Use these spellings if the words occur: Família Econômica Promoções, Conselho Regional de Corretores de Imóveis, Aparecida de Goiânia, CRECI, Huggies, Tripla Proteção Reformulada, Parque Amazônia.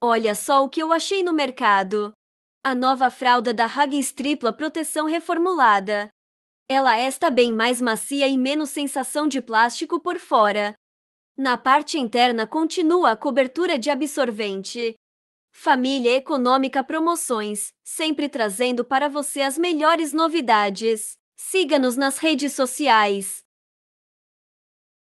Olha só o que eu achei no mercado. A nova fralda da Huggies Tripla Proteção Reformulada. Ela está bem mais macia e menos sensação de plástico por fora. Na parte interna continua a cobertura de absorvente. Família Econômica Promoções, sempre trazendo para você as melhores novidades. Siga-nos nas redes sociais.